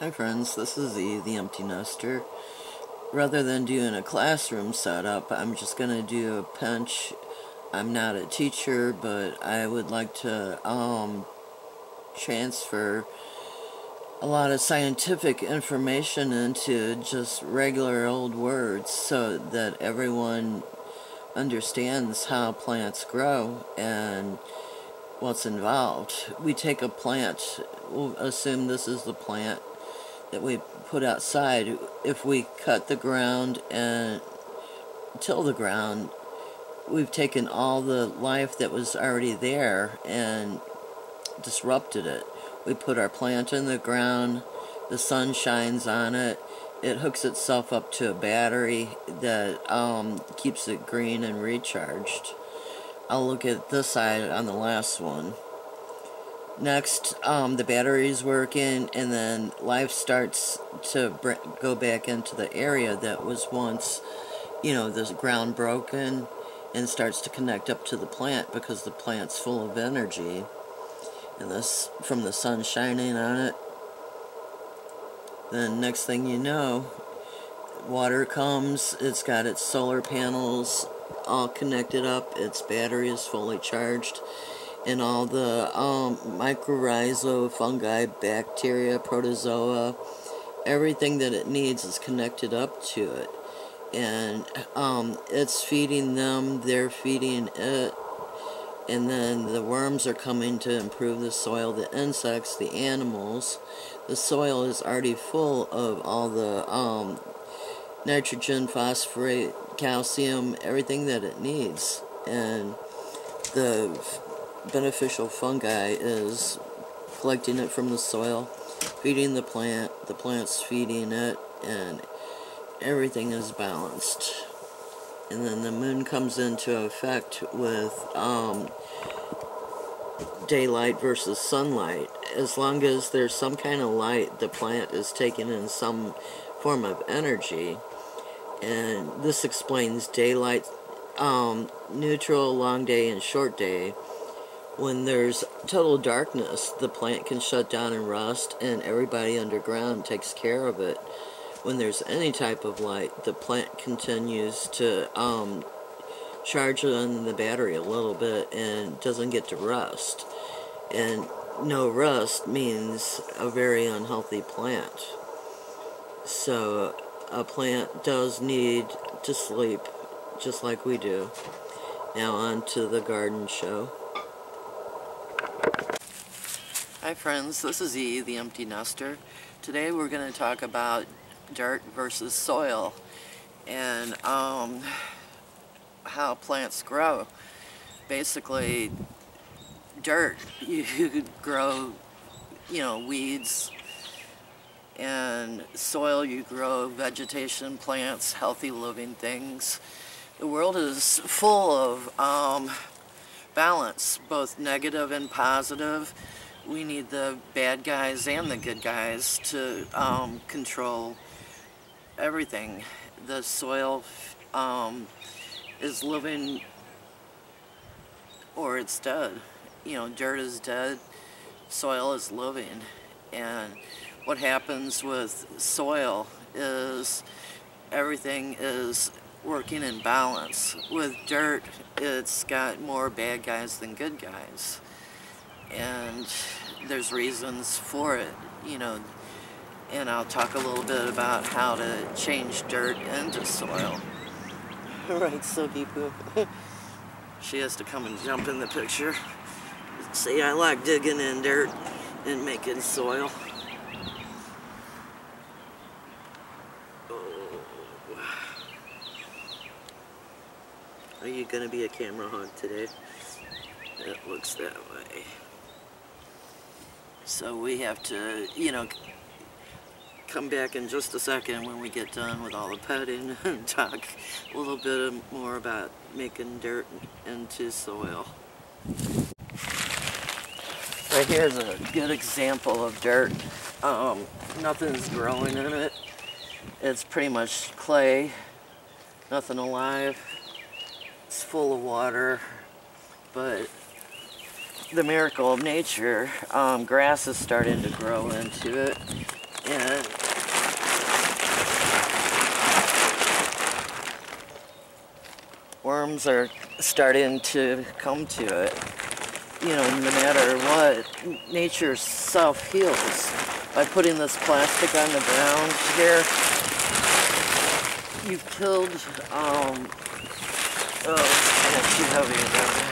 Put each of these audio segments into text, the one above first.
Hi friends, this is Eve, the Empty Nester. Rather than doing a classroom setup, I'm just going to do a pinch. I'm not a teacher, but I would like to transfer a lot of scientific information into just regular old words so that everyone understands how plants grow and what's involved. We take a plant, we'll assume this is the plant that we put outside. If we cut the ground and till the ground, we've taken all the life that was already there and disrupted it. We put our plant in the ground, the sun shines on it, it hooks itself up to a battery that keeps it green and recharged. I'll look at this side on the last one. Next, the battery's working, and then life starts to go back into the area that was once, the ground broken, and starts to connect up to the plant because the plant's full of energy. And this from the sun shining on it. Then next thing you know, water comes, it's got its solar panels all connected up, its battery is fully charged, and all the mycorrhizal, fungi, bacteria, protozoa, everything that it needs is connected up to it, and it's feeding them, they're feeding it, and then the worms are coming to improve the soil, the insects, the animals. The soil is already full of all the nitrogen, phosphate, calcium, everything that it needs, and the beneficial fungi is collecting it from the soil, feeding the plant, the plant's feeding it, and everything is balanced. And then the moon comes into effect with daylight versus sunlight. As long as there's some kind of light, the plant is taking in some form of energy. And this explains daylight, neutral, long day, and short day. When there's total darkness, the plant can shut down and rust, and everybody underground takes care of it. When there's any type of light, the plant continues to charge on the battery a little bit and doesn't get to rust. And no rust means a very unhealthy plant. So a plant does need to sleep, just like we do. Now on to the garden show. Hi friends, this is Eve, the Empty Nester. Today we're going to talk about dirt versus soil and how plants grow. Basically, dirt, you grow, weeds, and soil, you grow vegetation, plants, healthy living things. The world is full of balance, both negative and positive. We need the bad guys and the good guys to control everything. The soil is living, or it's dead. Dirt is dead, soil is living. And what happens with soil is everything is working in balance. With dirt, it's got more bad guys than good guys. And there's reasons for it, and I'll talk a little bit about how to change dirt into soil. Alright, so Deepu, she has to come and jump in the picture. See, I like digging in dirt and making soil. Oh. Are you going to be a camera hog today? It looks that way. So we have to, come back in just a second when we get done with all the petting and talk a little bit more about making dirt into soil. Right here's a good example of dirt. Nothing's growing in it. It's pretty much clay, nothing alive. It's full of water, but the miracle of nature, grass is starting to grow into it. and worms are starting to come to it. You know, no matter what, nature self-heals. By putting this plastic on the ground here, you've killed, oh, that's too heavy about it.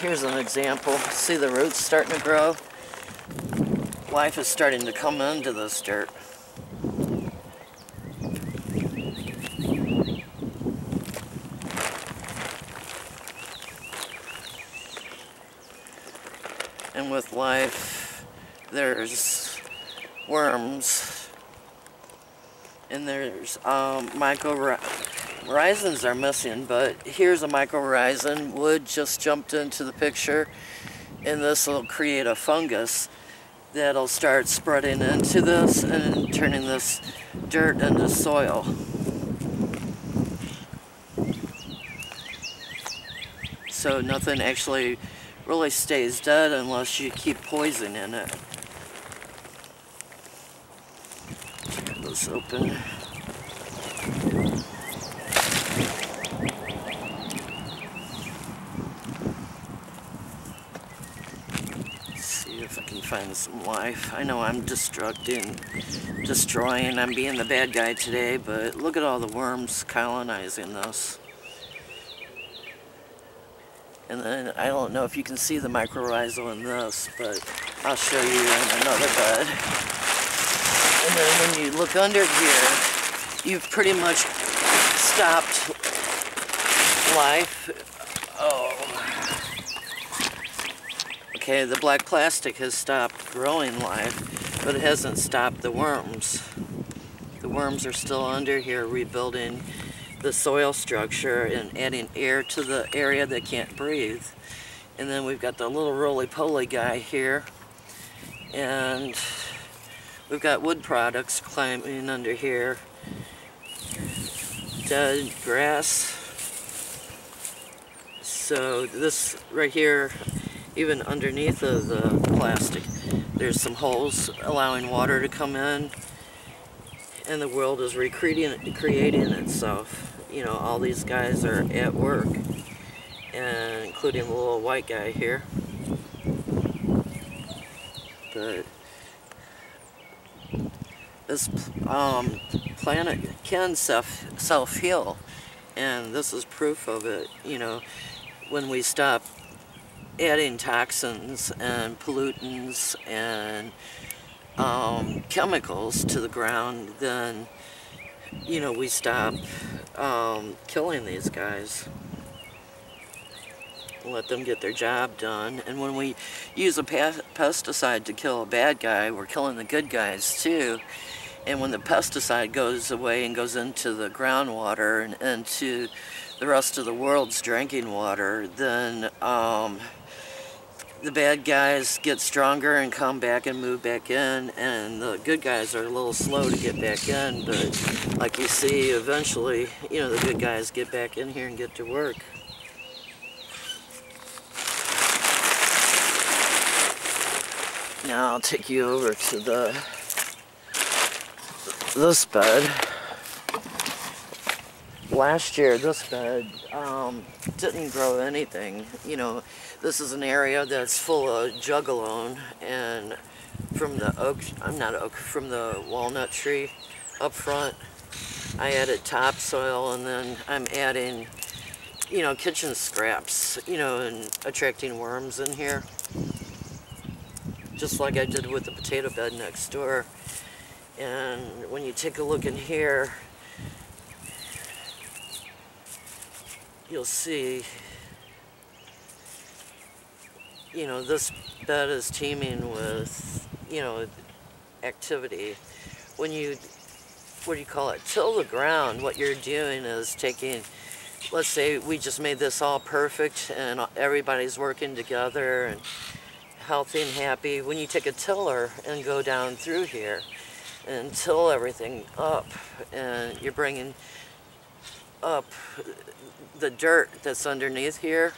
Here's an example. See the roots starting to grow? Life is starting to come into this dirt. And with life, there's worms. And there's mycorrhizals are missing, but here's a mycorrhizal. Wood just jumped into the picture, and this will create a fungus that'll start spreading into this and turning this dirt into soil. So nothing actually really stays dead unless you keep poison in it. Tear this open. If I can find some life. I know I'm destroying, I'm being the bad guy today, but look at all the worms colonizing this. And then, I don't know if you can see the mycorrhizal in this, but I'll show you in another bud. And then when you look under here, you've pretty much stopped life. Oh. Okay, the black plastic has stopped growing life, but it hasn't stopped the worms. The worms are still under here rebuilding the soil structure and adding air to the area that can't breathe. And then we've got the little roly-poly guy here. And we've got wood products climbing under here. Dead grass. So this right here, even underneath of the plastic, there's some holes allowing water to come in, and the world is creating itself. You know, all these guys are at work, and including the little white guy here. But this planet can self-heal, and this is proof of it. You know, when we stop adding toxins and pollutants and chemicals to the ground, then, you know, we stop killing these guys. Let them get their job done. And when we use a pesticide to kill a bad guy, we're killing the good guys too. And when the pesticide goes away and goes into the groundwater and into the rest of the world's drinking water, then the bad guys get stronger and come back and move back in, and the good guys are a little slow to get back in, but like you see, eventually, you know, the good guys get back in here and get to work. Now I'll take you over to this bed. Last year, this bed didn't grow anything. You know, this is an area that's full of juglone, and from the from the walnut tree up front, I added topsoil, and then I'm adding, you know, kitchen scraps, you know, and attracting worms in here. Just like I did with the potato bed next door. And when you take a look in here, you'll see, you know, this bed is teeming with, you know, activity. When you, what do you call it, till the ground, what you're doing is taking, let's say we just made this all perfect and everybody's working together and healthy and happy. When you take a tiller and go down through here and till everything up, and you're bringing up the dirt that's underneath here.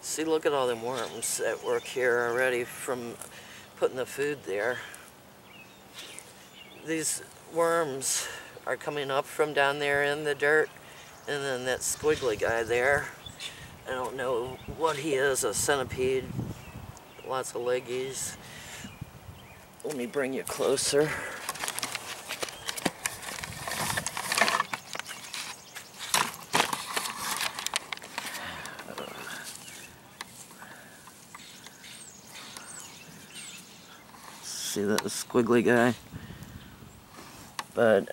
See, look at all them worms at work here already from putting the food there. These worms are coming up from down there in the dirt, and then that squiggly guy there, I don't know what he is, a centipede, lots of leggies. Let me bring you closer. See that squiggly guy? But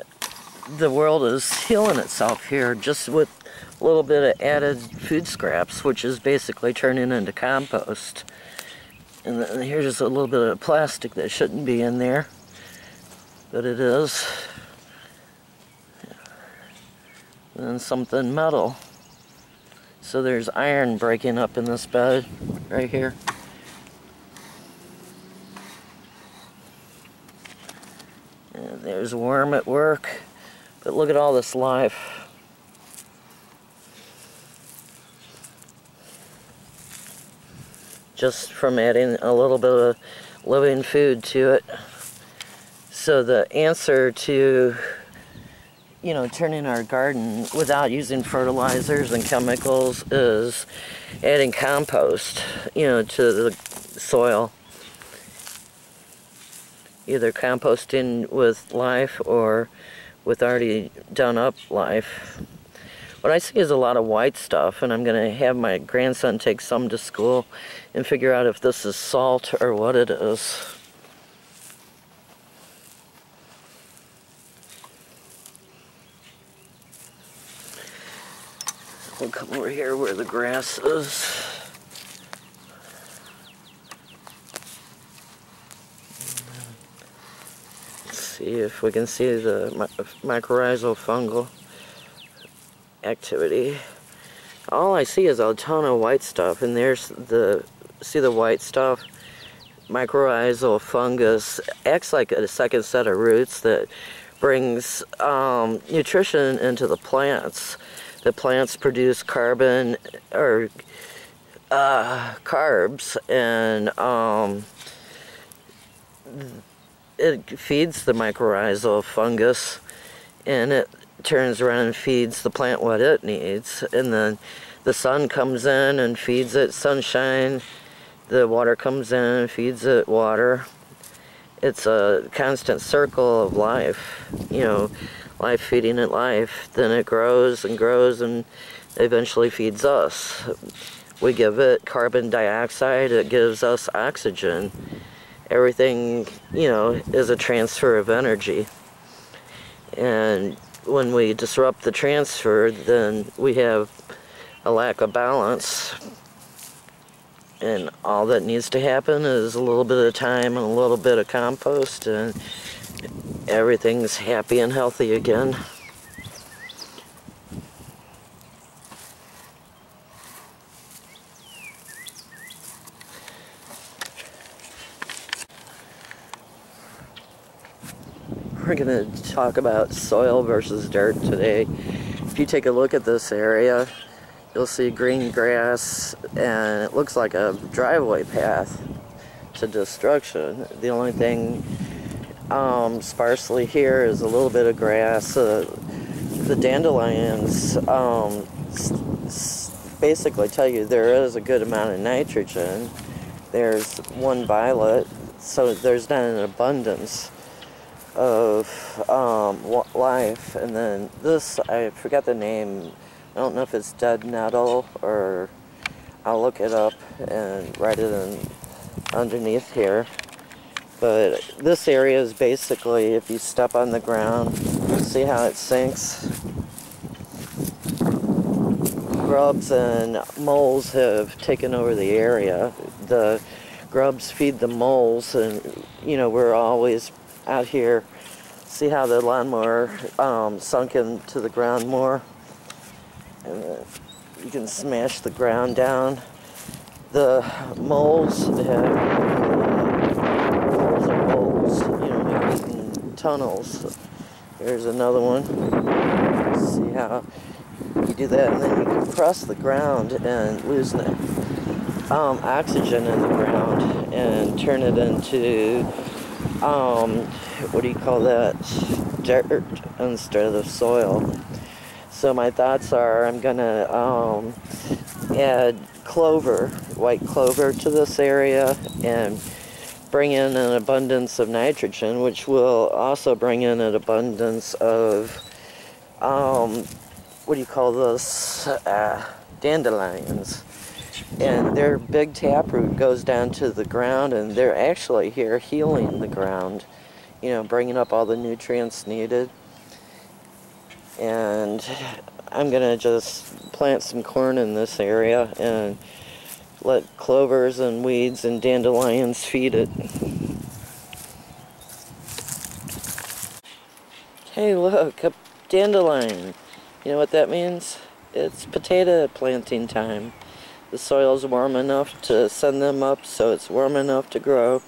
the world is healing itself here just with a little bit of added food scraps, which is basically turning into compost. And then here's just a little bit of plastic that shouldn't be in there, but it is. And then something metal. So there's iron breaking up in this bed right here. And there's a worm at work. But look at all this life. Just from adding a little bit of living food to it. So the answer to, you know, turning our garden without using fertilizers and chemicals is adding compost, you know, to the soil. Either composting with life or with already done up life. What I see is a lot of white stuff, and I'm going to have my grandson take some to school and figure out if this is salt or what it is. We'll come over here where the grass is. See if we can see the mycorrhizal fungal activity. All I see is a ton of white stuff, and there's the, see the white stuff? Mycorrhizal fungus acts like a second set of roots that brings nutrition into the plants. The plants produce carbon, or carbs, and it feeds the mycorrhizal fungus, and it turns around and feeds the plant what it needs, and then the sun comes in and feeds it sunshine, the water comes in and feeds it water. It's a constant circle of life, you know, life feeding it life. Then it grows and grows and eventually feeds us. We give it carbon dioxide, it gives us oxygen. Everything, you know, is a transfer of energy. And when we disrupt the transfer, then we have a lack of balance. And all that needs to happen is a little bit of time and a little bit of compost, and everything's happy and healthy again. We're going to talk about soil versus dirt today. If you take a look at this area, you'll see green grass, and it looks like a driveway path to destruction. The only thing sparsely here is a little bit of grass. The dandelions basically tell you there is a good amount of nitrogen. There's one violet, so there's not an abundance of life. And then this, I forgot the name, I don't know if it's dead nettle, or I'll look it up and write it in underneath here. But this area is basically, if you step on the ground, see how it sinks? Grubs and moles have taken over the area. The grubs feed the moles, and you know, we're always out here. See how the lawnmower sunk into the ground more, and you can smash the ground down. The moles have moles, you know, eaten tunnels. Here's another one. See how you do that, and then you compress the ground and lose the oxygen in the ground and turn it into what do you call that, dirt instead of soil. So my thoughts are I'm gonna add clover, white clover, to this area and bring in an abundance of nitrogen, which will also bring in an abundance of what do you call this, dandelions. And their big taproot goes down to the ground, and they're actually here healing the ground, you know, bringing up all the nutrients needed. And I'm gonna just plant some corn in this area and let clovers and weeds and dandelions feed it. Hey, look, a dandelion. You know what that means? It's potato planting time. The soil's warm enough to send them up, so it's warm enough to grow.